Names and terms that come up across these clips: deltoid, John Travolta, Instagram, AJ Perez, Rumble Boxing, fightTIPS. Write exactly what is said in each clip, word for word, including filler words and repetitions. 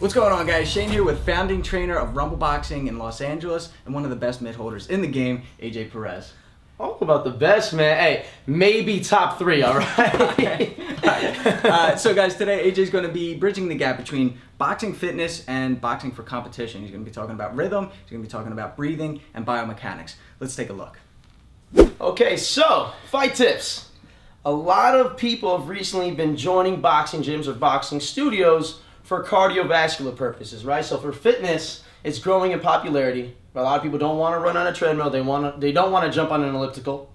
What's going on, guys? Shane here with founding trainer of Rumble Boxing in Los Angeles and one of the best mid holders in the game, A J Perez. Oh, about the best, man. Hey, maybe top three, all right? all right. All right. Uh, so, guys, today A J's going to be bridging the gap between boxing fitness and boxing for competition. He's going to be talking about rhythm, he's going to be talking about breathing and biomechanics. Let's take a look. Okay, so, fight tips. A lot of people have recently been joining boxing gyms or boxing studios for cardiovascular purposes, right? So for fitness, it's growing in popularity. A lot of people don't want to run on a treadmill. They want to, they don't want to jump on an elliptical.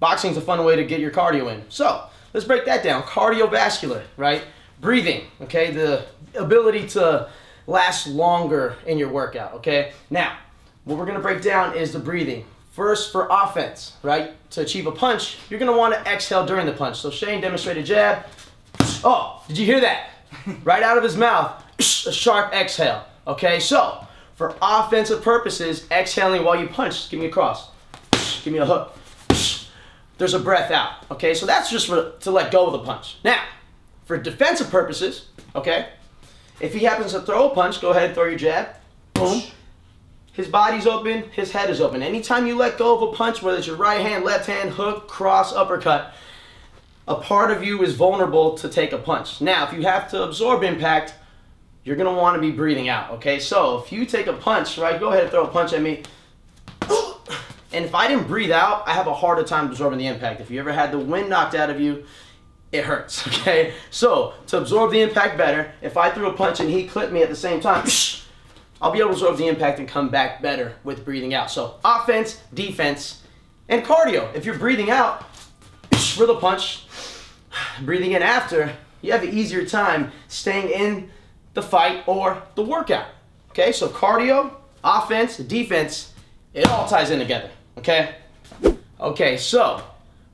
Boxing's a fun way to get your cardio in. So let's break that down. Cardiovascular, right? Breathing, okay? The ability to last longer in your workout, okay? Now, what we're going to break down is the breathing. First, for offense, right? To achieve a punch, you're going to want to exhale during the punch. So Shane demonstrated jab. Oh, did you hear that? Right out of his mouth, a sharp exhale, okay? So, for offensive purposes, exhaling while you punch. Give me a cross. Give me a hook. There's a breath out. Okay, so that's just for, to let go of the punch. Now, for defensive purposes, okay, if he happens to throw a punch, go ahead and throw your jab. Boom. His body's open. His head is open. Anytime you let go of a punch, whether it's your right hand, left hand, hook, cross, uppercut, a part of you is vulnerable to take a punch. Now, if you have to absorb impact, you're going to want to be breathing out, okay? So if you take a punch, right, go ahead and throw a punch at me. And if I didn't breathe out, I have a harder time absorbing the impact. If you ever had the wind knocked out of you, it hurts, okay? So to absorb the impact better, if I threw a punch and he clipped me at the same time, I'll be able to absorb the impact and come back better with breathing out. So offense, defense, and cardio. If you're breathing out for the punch, breathing in after, you have an easier time staying in the fight or the workout. Okay, so cardio, offense, defense, it all ties in together. Okay, okay, so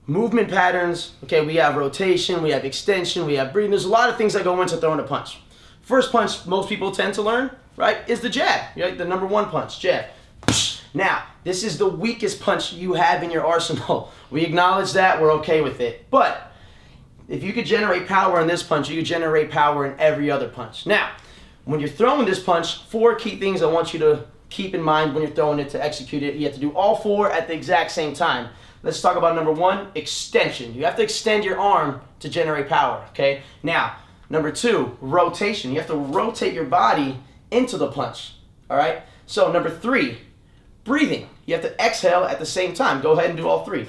movement patterns. Okay, we have rotation, we have extension, we have breathing. There's a lot of things that go into throwing a punch. First punch most people tend to learn, right, is the jab, right? The number one punch, jab. Now, this is the weakest punch you have in your arsenal. We acknowledge that, we're okay with it, but if you could generate power in this punch, you could generate power in every other punch. Now, when you're throwing this punch, four key things I want you to keep in mind when you're throwing it to execute it. You have to do all four at the exact same time. Let's talk about number one, extension. You have to extend your arm to generate power, okay? Now, number two, rotation. You have to rotate your body into the punch, all right? So number three, breathing. You have to exhale at the same time. Go ahead and do all three.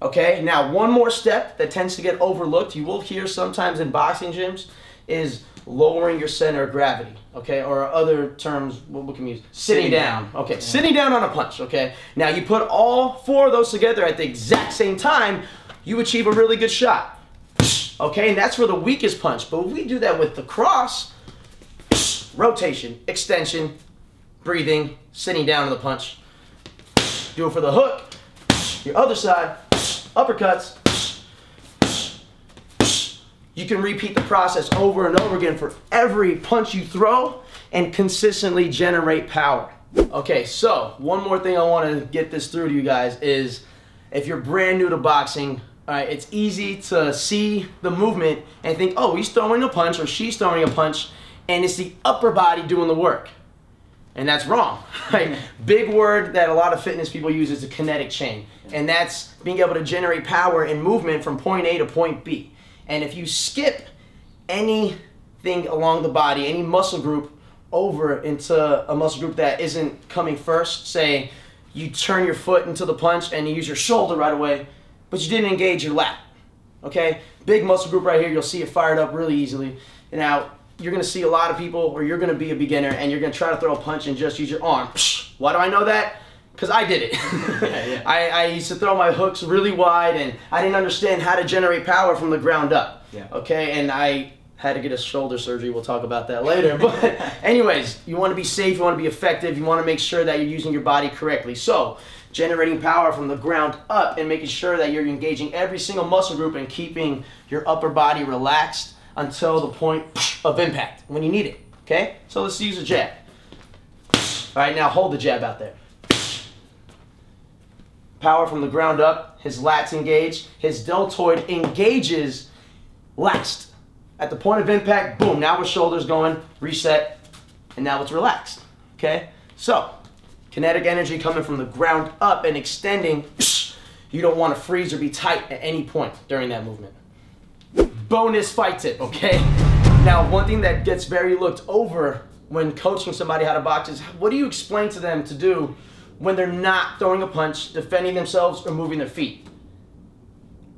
Okay, now one more step that tends to get overlooked, you will hear sometimes in boxing gyms, is lowering your center of gravity, okay? Or other terms, what can we use? Sitting, Sitting down. down. Okay, yeah. Sitting down on a punch, okay? Now you put all four of those together at the exact same time, you achieve a really good shot, okay? And that's for the weakest punch, but if we do that with the cross, rotation, extension, breathing, sitting down on the punch, do it for the hook, your other side, uppercuts. You can repeat the process over and over again for every punch you throw and consistently generate power. Okay, so one more thing I want to get this through to you guys is if you're brand new to boxing, all right, it's easy to see the movement and think, oh, he's throwing a punch or she's throwing a punch and it's the upper body doing the work. And that's wrong, right? Big word that a lot of fitness people use is the kinetic chain. And that's being able to generate power and movement from point A to point B. And if you skip anything along the body, any muscle group over into a muscle group that isn't coming first, say you turn your foot into the punch and you use your shoulder right away, but you didn't engage your lat, okay? Big muscle group right here, you'll see it fired up really easily. Now, you're going to see a lot of people, or you're going to be a beginner, and you're going to try to throw a punch and just use your arm. Why do I know that? Because I did it. yeah, yeah. I, I used to throw my hooks really wide, and I didn't understand how to generate power from the ground up. Yeah. Okay, and I had to get a shoulder surgery. We'll talk about that later. But anyways, you want to be safe, you want to be effective, you want to make sure that you're using your body correctly. So generating power from the ground up and making sure that you're engaging every single muscle group and keeping your upper body relaxed until the point of impact, when you need it, okay? So let's use a jab. All right, now hold the jab out there. Power from the ground up, his lats engage, his deltoid engages last at the point of impact, boom, now we're shoulders going, reset, and now it's relaxed, okay? So, kinetic energy coming from the ground up and extending. You don't want to freeze or be tight at any point during that movement. Bonus fight tip, okay? Now, one thing that gets very looked over when coaching somebody how to box is, what do you explain to them to do when they're not throwing a punch, defending themselves, or moving their feet?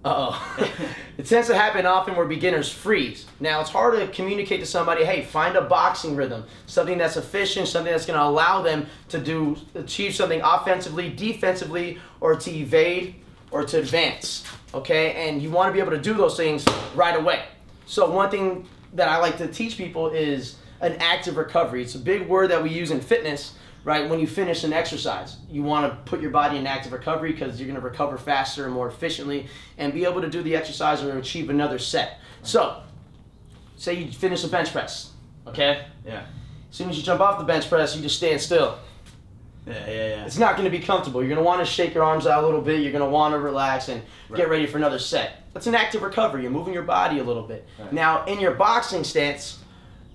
Uh-oh. It tends to happen often where beginners freeze. Now, it's hard to communicate to somebody, hey, find a boxing rhythm, something that's efficient, something that's going to allow them to do achieve something offensively, defensively, or to evade or to advance, okay? And you want to be able to do those things right away. So one thing that I like to teach people is an active recovery. It's a big word that we use in fitness, right? When you finish an exercise, you want to put your body in active recovery because you're going to recover faster and more efficiently and be able to do the exercise or achieve another set. So, say you finish a bench press, okay? Yeah. As soon as you jump off the bench press, you just stand still. Yeah, yeah, yeah. It's not going to be comfortable. You're going to want to shake your arms out a little bit. You're going to want to relax and right. get ready for another set. That's an active recovery. You're moving your body a little bit. Right. Now, in your boxing stance,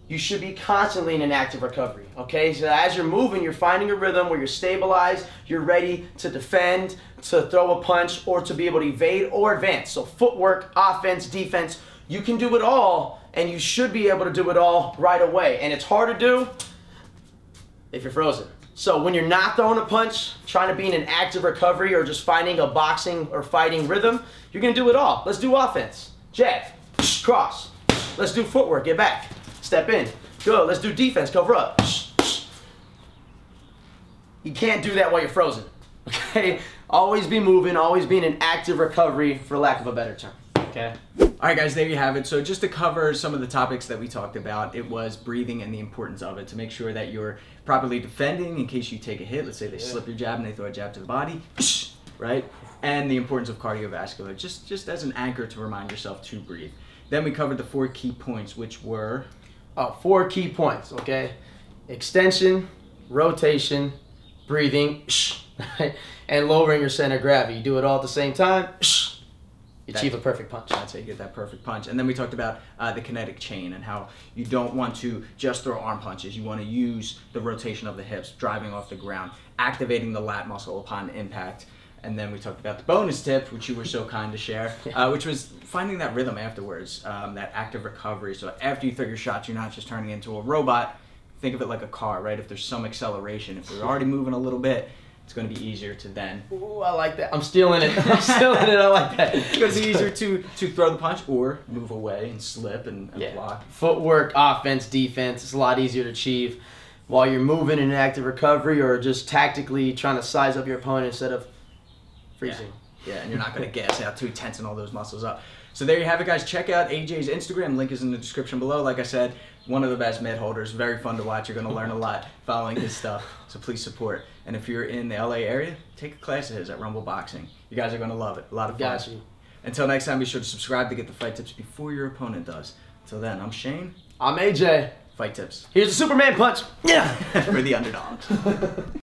you should be constantly in an active recovery, okay? So as you're moving, you're finding a rhythm where you're stabilized, you're ready to defend, to throw a punch, or to be able to evade or advance. So footwork, offense, defense, you can do it all, and you should be able to do it all right away. And it's hard to do if you're frozen. So when you're not throwing a punch, trying to be in an active recovery, or just finding a boxing or fighting rhythm, you're gonna do it all. Let's do offense, jab, cross. Let's do footwork, get back. Step in. Good. Let's do defense. Cover up. You can't do that while you're frozen. Okay? Always be moving. Always be in an active recovery, for lack of a better term. Okay? All right, guys. There you have it. So just to cover some of the topics that we talked about, it was breathing and the importance of it to make sure that you're properly defending in case you take a hit. Let's say they yeah. slip your jab and they throw a jab to the body. Right? And the importance of cardiovascular. Just, just as an anchor to remind yourself to breathe. Then we covered the four key points, which were... Oh, four key points, okay? Extension, rotation, breathing, and lowering your center of gravity. You do it all at the same time, you achieve a perfect punch. That's how you get that perfect punch. And then we talked about uh, the kinetic chain and how you don't want to just throw arm punches. You want to use the rotation of the hips, driving off the ground, activating the lat muscle upon impact. And then we talked about the bonus tip, which you were so kind to share, uh, which was finding that rhythm afterwards, um, that active recovery. So after you throw your shots, you're not just turning into a robot. Think of it like a car, right? If there's some acceleration, if we're already moving a little bit, it's going to be easier to then. Ooh, I like that. I'm stealing it. I'm stealing it. I like that. It's going to be easier to, to throw the punch or move away and slip and, and yeah. block. Footwork, offense, defense. It's a lot easier to achieve while you're moving in an active recovery or just tactically trying to size up your opponent instead of freezing. Yeah. yeah, and you're not going to gas out too, tensing all those muscles up. So there you have it, guys. Check out A J's Instagram. Link is in the description below. Like I said, one of the best mitt holders. Very fun to watch. You're going to learn a lot following his stuff, so please support. And if you're in the L A area, take a class of his at Rumble Boxing. You guys are going to love it. A lot of fun. Got you. Until next time, be sure to subscribe to get the fight tips before your opponent does. Until then, I'm Shane. I'm A J. Fight tips. Here's the Superman punch. Yeah. For the underdogs.